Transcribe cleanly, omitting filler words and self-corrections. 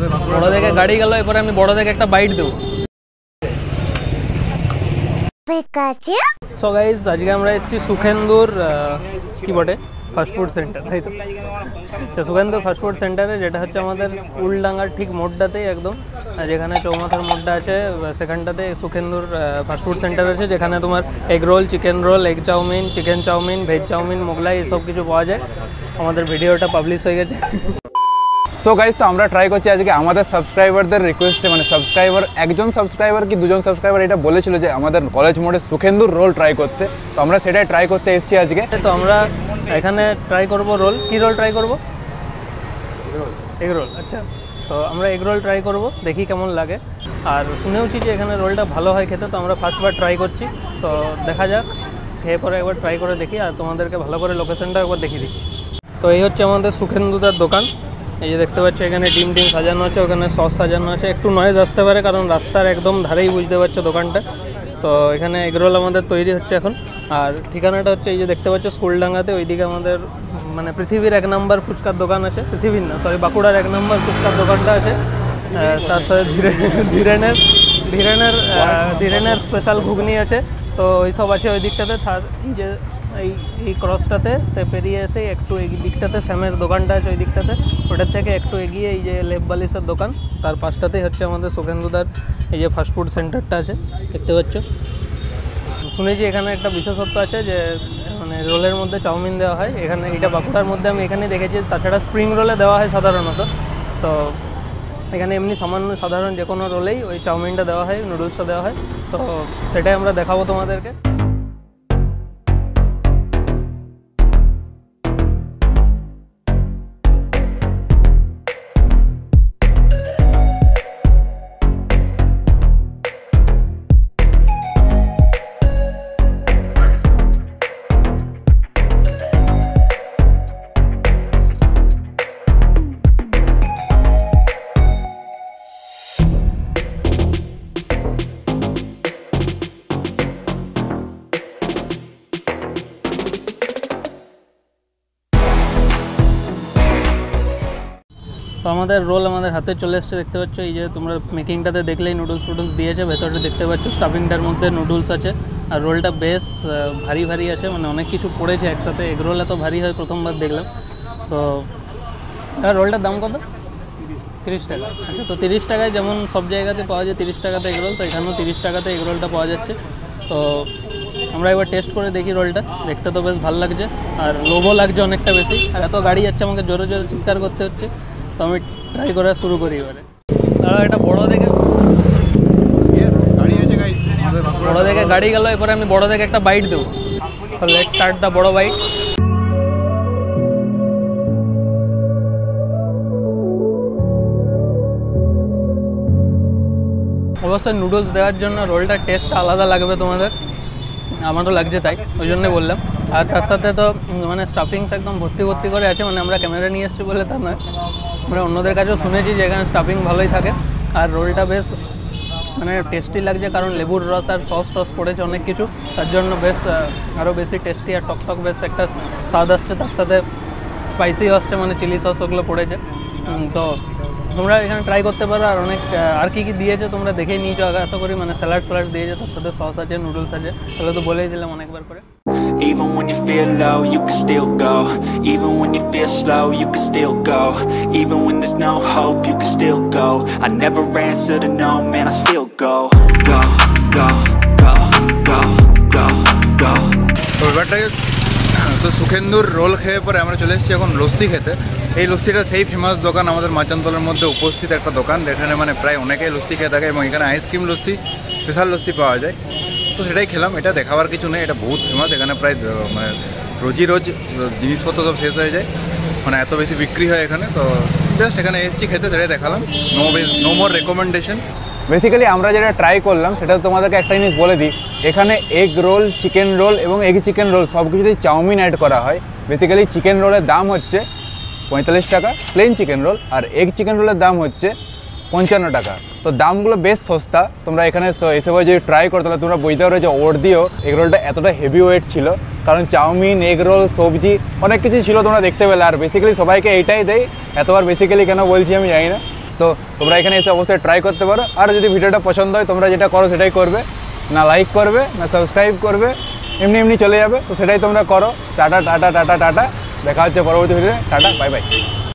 बड़ो देखे गाड़ी गलो एपर आमी बड़ो देखे একটা বাইট দেব। সো গাইস আজকে আমরা এসেছি সুখেন্দুর কি বটে ফাস্ট ফুড সেন্টার, তাই তো? আচ্ছা সুখেন্দুর ফাস্ট ফুড সেন্টারে যেটা হচ্ছে আমাদের স্কুল ডাঙ্গার ঠিক মোড়টাতেই একদম, যেখানে চৌমাথার মোড়টা আছে সেখানটাতে সুখেন্দুর ফাস্ট ফুড সেন্টার আছে, যেখানে তোমার egg roll, chicken roll, egg chowmein, chicken chowmein, veg chowmein, Mughlai এসব কিছু পাওয়া যায়। আমাদের ভিডিওটা পাবলিশ হয়ে গেছে। सो गाइस तो हमारा ट्राई करছি আজকে আমাদের সাবস্ক্রাইবারদের রিকোয়েস্টে, মানে সাবস্ক্রাইবার একজন সাবস্ক্রাইবার কি দুজন সাবস্ক্রাইবার এটা বলেছিল যে আমাদের কলেজ মোড়ে সুখেন্দুর রোল ট্রাই করতে, তো আমরা সেটাই ট্রাই করতে এসেছি আজকে। তো আমরা এখানে ট্রাই করব রোল, কি রোল ট্রাই করব? Egg roll. আচ্ছা তো আমরা এগ রোল ট্রাই করব, দেখি কেমন লাগে। আর শুনেওছি যে এখানে রোলটা ভালো হয় খেতে, তো আমরা ফার্স্ট বার ট্রাই করছি, তো দেখা যাক। খেয়ে পরে একবার ট্রাই করে দেখি, আর তোমাদেরকে ভালো করে লোকেশনটা একবার দেখিয়ে দিচ্ছি। তো এই হচ্ছে আমাদের সুখেন্দুদার দোকান। এই যে দেখতে পাচ্ছ এখানে ডিম ডিম সাজানো আছে, ওখানে সস সাজানো আছে। একটু নয়েজ আসতে পারে কারণ রাস্তার একদম ধারেই বুঝতে পারছো দোকানটা। তো এখানে এগরোল আমাদের তৈরি হচ্ছে এখন। আর ঠিকানাটা হচ্ছে এই যে দেখতে পাচ্ছ স্কুলডাঙ্গাতে, ওইদিকে আমাদের মানে পৃথিবীর 1 নম্বর ফুচকার দোকান আছে, পৃথিবীর না সরি বাঁকুড়ার 1 নম্বর ফুচকার দোকানটা আছে। তার সাথে ধীরেনের স্পেশাল ঘুগনি আছে, তো ওইসব আছে ওই দিকটাতে। যে এই ক্রসটাতে পেরিয়ে এসে একটু এই দিকটাতে স্যামের দোকানটা আছে, ওই দিকটাতে ওটার থেকে একটু এগিয়ে এই যে লেপ বালিশের দোকান, তার পাশটাতেই হচ্ছে আমাদের সুখেন্দুদার এই যে ফাস্টফুড সেন্টারটা আছে, দেখতে পাচ্ছ। শুনেছি এখানে একটা বিশেষত্ব আছে যে মানে রোলের মধ্যে চাউমিন দেওয়া হয় এখানে, এটা বাঁকুড়ার মধ্যে আমি এখানে দেখেছি। তাছাড়া স্প্রিং রোলে দেওয়া হয় সাধারণত, তো এখানে এমনি সামান্য সাধারণ যে কোনো রোলেই ওই চাউমিনটা দেওয়া হয়, নুডলসটা দেওয়া হয়। তো সেটাই আমরা দেখাবো তোমাদেরকে। তো আমাদের রোল আমাদের হাতে চলে এসছে, দেখতে পাচ্ছ। এই যে তোমরা মেকিংটাতে দেখলেই নুডলস ফুডলস দিয়েছে, ভেতরটা দেখতে পাচ্ছ স্টাফিংটার মধ্যে নুডলস আছে। আর রোলটা বেশ ভারী ভারী আছে, মানে অনেক কিছু পড়েছে একসাথে। এগ রোল এত ভারী হয় প্রথমবার দেখলাম। তো আর রোলটার দাম কত? 30 টাকা। আচ্ছা তো 30 টাকায় যেমন সব জায়গাতে পাওয়া যায় 30 টাকাতে এগ রোল, তো এখানেও 30 টাকাতে এগ রোলটা পাওয়া যাচ্ছে। তো আমরা এবার টেস্ট করে দেখি রোলটা, দেখতে তো বেশ ভালো লাগছে আর লোভও লাগছে অনেকটা বেশি। আর এত গাড়ি যাচ্ছে আমাকে জোরে জোরে চিৎকার করতে হচ্ছে, তো আমি ট্রাই করা শুরু করি এবারে। দাঁড়া একটা বড়ো দেখে গাড়ি গেল, এরপরে আমি বড়ো দেখে একটা বাইট দেবো। লেট স্টার্ট দা বড়ো বাইট। অবশ্যই নুডলস দেওয়ার জন্য রোলটার টেস্ট আলাদা লাগবে তোমাদের, আমারও লাগছে তাই ওই জন্যই বললাম। আর তার সাথে তো মানে স্টাফিংস একদম ভর্তি ভর্তি করে আছে, মানে আমরা ক্যামেরা নিয়ে এসেছি বলে তা নয়, আমরা অন্যদের কাছেও শুনেছি যে এখানে স্টাফিং ভালোই থাকে। আর রোলটা বেশ মানে টেস্টি লাগছে কারণ লেবুর রস আর সস টস পড়েছে অনেক কিছু, তার জন্য বেশ আরও বেশি টেস্টি আর টকটক বেশ একটা স্বাদ আসছে। তার সাথে স্পাইসিও আসছে, মানে চিলি সস ওগুলো পড়েছে। তো তোমরা এখানে ট্রাই করতে পারো। আর অনেক আর কী কী দিয়েছে তোমরা দেখেই নিয়েছো আগে আশা করি, মানে স্যালাড ফ্যালাড দিয়েছে, তার সাথে সস আছে, নুডলস আছে, তাহলে তো বলেই দিলাম অনেকবার করে। Even when you feel low, you can still go. Even when you feel slow, you can still go. Even when there's no hope, you can still go. I never answer to no, man, I still go. Go, go, go, go, go, go. তো সুখেন্দুর role খেয়ে পরে আমরা চলে এসেছি এখন লস্যি খেতে। এই লস্যিটা সেই ফেমাস দোকান আমাদের মাচান্তলার মধ্যে উপস্থিত একটা দোকান, যেখানে মানে প্রায় অনেকেই লস্যি খেয়ে থাকে এবং এখানে আইসক্রিম লস্যি, স্পেশাল লস্যি পাওয়া যায়। তো সেটাই খেলাম, এটা দেখাবার কিছু নেই, এটা বহুত ফেমাস। এখানে প্রায় মানে রোজই রোজ জিনিসপত্র সব শেষ হয়ে যায়, মানে এত বেশি বিক্রি হয় এখানে। তো জাস্ট এখানে এসছি খেতে, সেটাই দেখালাম। No more recommendation. বেসিক্যালি আমরা যেটা ট্রাই করলাম সেটা তোমাদেরকে একটা জিনিস বলে দিই, এখানে এগ রোল, চিকেন রোল এবং এগ চিকেন রোল সব কিছুতেই চাউমিন অ্যাড করা হয়। বেসিক্যালি চিকেন রোলের দাম হচ্ছে 45 টাকা প্লেন চিকেন রোল, আর এগ চিকেন রোলের দাম হচ্ছে 55 টাকা। তো দামগুলো বেশ সস্তা, তোমরা এখানে এসে যদি ট্রাই করো তাহলে তোমরা বুঝতে পারো যে ওর দিয়েও এগ রোলটা এতটা হেভি ওয়েট ছিল, কারণ চাউমিন, এগ রোল, সবজি অনেক কিছুই ছিল, তোমরা দেখতে পেলে। আর বেসিক্যালি সবাইকে এইটাই দেয়, এতবার বেসিক্যালি কেন বলছি আমি জানি না। तो तुम्हारा एखे इस अवस्था ट्राई करते और जो भिडियो पसंद है तुम्हारा जेटा करो सेटाई करबे ना लाइक करबे ना सबसक्राइब करबे एमनी एमनी चले जाबे तो सेटाई तुम्हारा करो। टाटा टाटा टाटा टाटा देखा होच्छे परवर्ती भिडियो। Tata bye bye.